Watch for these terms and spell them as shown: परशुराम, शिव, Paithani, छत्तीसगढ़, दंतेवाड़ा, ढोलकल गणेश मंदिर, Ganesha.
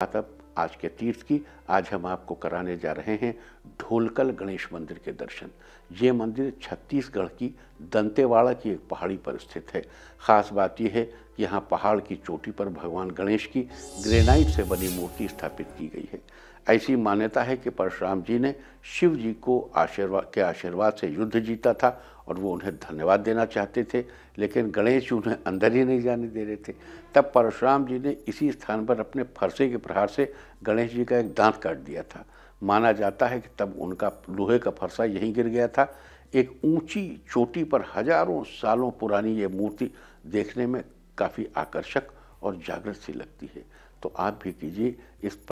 तब आज के तीर्थ की आज हम आपको कराने जा रहे हैं ढोलकल गणेश मंदिर के दर्शन। ये मंदिर छत्तीसगढ़ की दंतेवाड़ा की एक पहाड़ी पर स्थित है। खास बात यह है कि यहाँ पहाड़ की चोटी पर भगवान गणेश की ग्रेनाइट से बनी मूर्ति स्थापित की गई है। ऐसी मान्यता है कि परशुराम जी ने शिव जी को आशीर्वाद से युद्ध जीता था और वो उन्हें धन्यवाद देना चाहते थे, लेकिन गणेश उन्हें अंदर ही नहीं जाने दे रहे थे। तब परशुराम जी ने इसी स्थान पर अपने फरसे के प्रहार से गणेश जी का एक दांत काट दिया था। माना जाता है कि तब उनका लोहे का फरसा यहीं गिर गया था। एक ऊंची चोटी पर हजारों सालों पुरानी ये मूर्ति देखने में काफ़ी आकर्षक और जागृत सी लगती है। तो आप भी कीजिए इस